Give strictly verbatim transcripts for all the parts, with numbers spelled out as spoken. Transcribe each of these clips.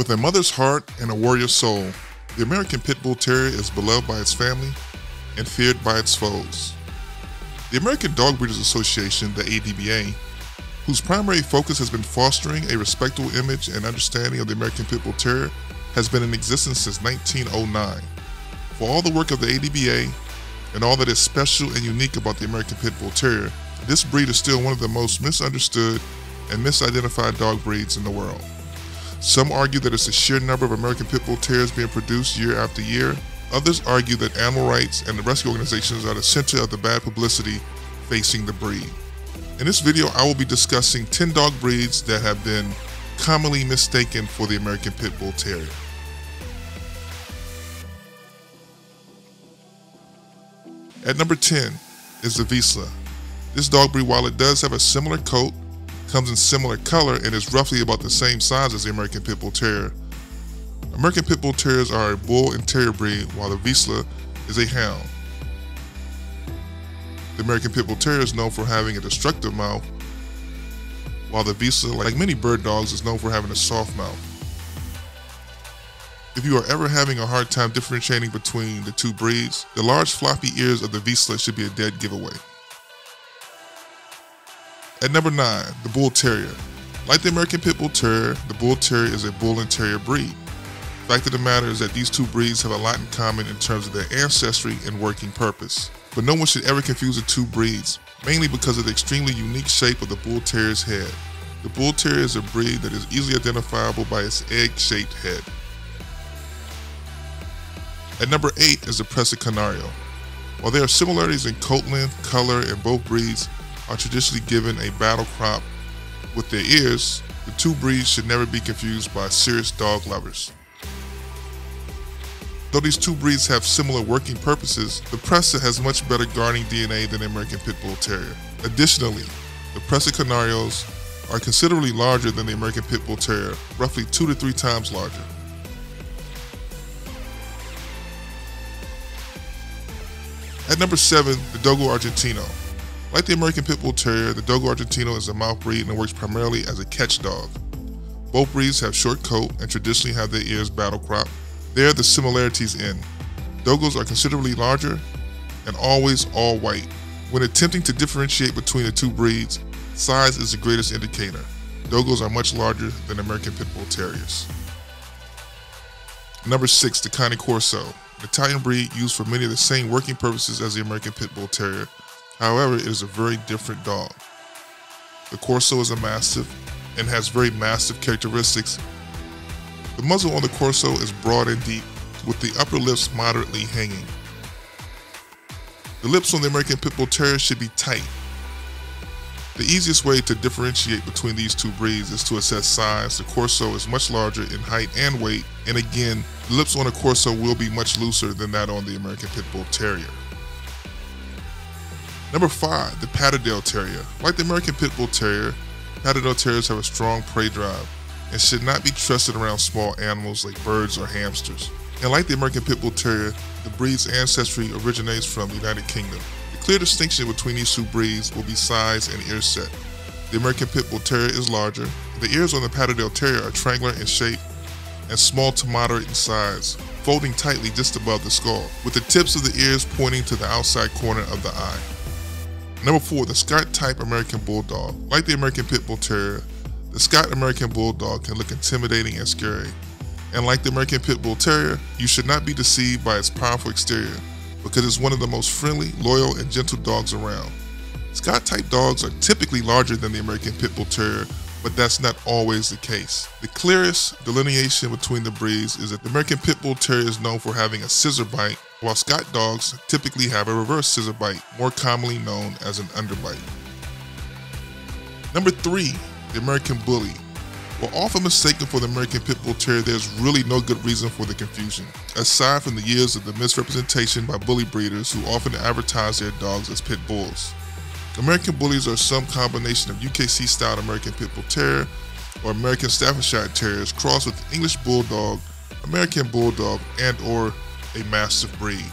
With a mother's heart and a warrior's soul, the American Pitbull Terrier is beloved by its family and feared by its foes. The American Dog Breeders Association, the A D B A, whose primary focus has been fostering a respectful image and understanding of the American Pitbull Terrier, has been in existence since nineteen oh nine. For all the work of the A D B A and all that is special and unique about the American Pitbull Terrier, this breed is still one of the most misunderstood and misidentified dog breeds in the world. Some argue that it's the sheer number of American Pitbull Terriers being produced year after year. Others argue that animal rights and the rescue organizations are the center of the bad publicity facing the breed. In this video, I will be discussing ten dog breeds that have been commonly mistaken for the American Pitbull Terrier. At number ten is the Vizsla. This dog breed, while it does have a similar coat, comes in similar color, and is roughly about the same size as the American Pitbull Terrier. American Pitbull Terriers are a bull and terrier breed, while the Vizsla is a hound. The American Pitbull Terrier is known for having a destructive mouth, while the Vizsla, like many bird dogs, is known for having a soft mouth. If you are ever having a hard time differentiating between the two breeds, the large floppy ears of the Vizsla should be a dead giveaway. At number nine, the Bull Terrier. Like the American Pitbull Terrier, the Bull Terrier is a bull and terrier breed. The fact of the matter is that these two breeds have a lot in common in terms of their ancestry and working purpose. But no one should ever confuse the two breeds, mainly because of the extremely unique shape of the Bull Terrier's head. The Bull Terrier is a breed that is easily identifiable by its egg-shaped head. At number eight is the Presa Canario. While there are similarities in coat length, color, and both breeds are traditionally given a battle crop with their ears, the two breeds should never be confused by serious dog lovers. Though these two breeds have similar working purposes, the Presa has much better guarding D N A than the American Pitbull Terrier. Additionally, the Presa Canarios are considerably larger than the American Pitbull Terrier, roughly two to three times larger. At number seven, the Dogo Argentino. Like the American Pitbull Terrier, the Dogo Argentino is a mouth breed and works primarily as a catch dog. Both breeds have short coat and traditionally have their ears battle crop. There the similarities end. Dogos are considerably larger and always all white. When attempting to differentiate between the two breeds, size is the greatest indicator. Dogos are much larger than American Pitbull Terriers. Number six, the Cane Corso, an Italian breed used for many of the same working purposes as the American Pitbull Terrier. However, it is a very different dog. The Corso is a Mastiff and has very massive characteristics. The muzzle on the Corso is broad and deep, with the upper lips moderately hanging. The lips on the American Pitbull Terrier should be tight. The easiest way to differentiate between these two breeds is to assess size. The Corso is much larger in height and weight, and again, the lips on a Corso will be much looser than that on the American Pitbull Terrier. Number five, the Patterdale Terrier. Like the American Pitbull Terrier, Patterdale Terriers have a strong prey drive and should not be trusted around small animals like birds or hamsters. And like the American Pitbull Terrier, the breed's ancestry originates from the United Kingdom. The clear distinction between these two breeds will be size and ear set. The American Pitbull Terrier is larger. The ears on the Patterdale Terrier are triangular in shape and small to moderate in size, folding tightly just above the skull, with the tips of the ears pointing to the outside corner of the eye. Number four, the Scott-type American Bulldog. Like the American Pitbull Terrier, the Scott American Bulldog can look intimidating and scary. And like the American Pitbull Terrier, you should not be deceived by its powerful exterior, because it's one of the most friendly, loyal, and gentle dogs around. Scott-type dogs are typically larger than the American Pitbull Terrier, but that's not always the case. The clearest delineation between the breeds is that the American Pitbull Terrier is known for having a scissor bite, while Scott dogs typically have a reverse scissor bite, more commonly known as an underbite. Number three, the American Bully. While often mistaken for the American Pitbull Terrier, there's really no good reason for the confusion, aside from the years of the misrepresentation by bully breeders who often advertise their dogs as pit bulls. American Bullies are some combination of U K C-styled American Pitbull Terrier or American Staffordshire Terriers crossed with English Bulldog, American Bulldog, and or a Mastiff breed.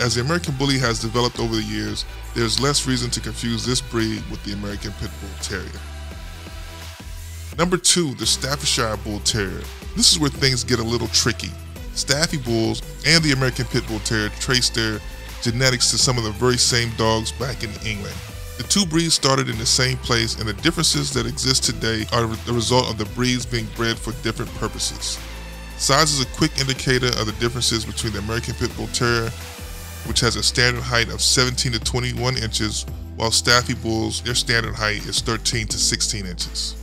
As the American Bully has developed over the years, there's less reason to confuse this breed with the American Pitbull Terrier. Number two, the Staffordshire Bull Terrier. This is where things get a little tricky. Staffy Bulls and the American Pitbull Terrier trace their genetics to some of the very same dogs back in England. The two breeds started in the same place, and the differences that exist today are the result of the breeds being bred for different purposes. Size is a quick indicator of the differences between the American Pitbull Terrier, which has a standard height of seventeen to twenty-one inches, while Staffy Bulls, their standard height is thirteen to sixteen inches.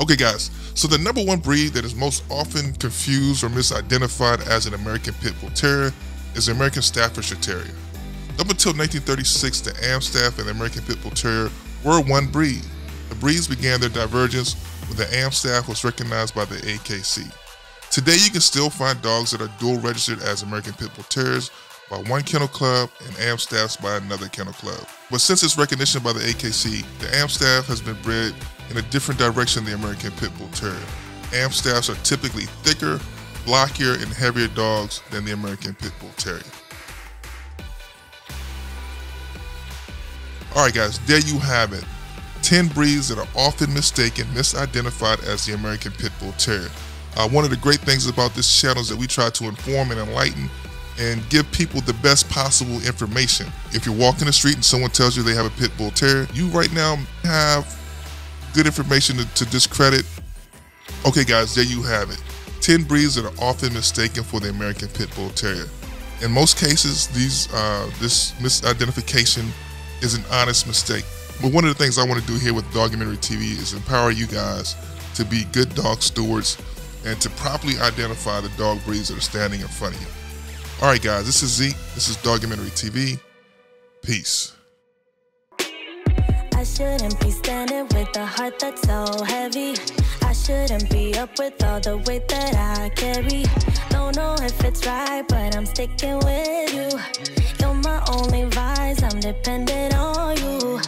Okay guys, so the number one breed that is most often confused or misidentified as an American Pitbull Terrier is the American Staffordshire Terrier. Up until nineteen thirty-six, the Amstaff and the American Pitbull Terrier were one breed. The breeds began their divergence when the Amstaff was recognized by the A K C. Today you can still find dogs that are dual registered as American Pitbull Terriers by one kennel club and Amstaffs by another kennel club. But since its recognition by the A K C, the Amstaff has been bred in a different direction than the American Pitbull Terrier. Amstaffs are typically thicker, blockier, and heavier dogs than the American Pitbull Terrier. Alright guys, there you have it. ten breeds that are often mistaken, misidentified as the American Pitbull Terrier. Uh, one of the great things about this channel is that we try to inform and enlighten and give people the best possible information. If you're walking the street and someone tells you they have a Pitbull Terrier, you right now have good information to, to discredit. Okay guys, there you have it. ten breeds that are often mistaken for the American Pitbull Terrier. In most cases, these uh, this misidentification is an honest mistake. But one of the things I want to do here with Dogumentary T V is empower you guys to be good dog stewards and to properly identify the dog breeds that are standing in front of you. Alright guys, this is Zeke, this is Dogumentary T V, peace. I shouldn't be standing with a heart that's so heavy. I shouldn't be up with all the weight that I carry. Don't know if it's right, but I'm sticking with you. You're my only vice, I'm dependent on you.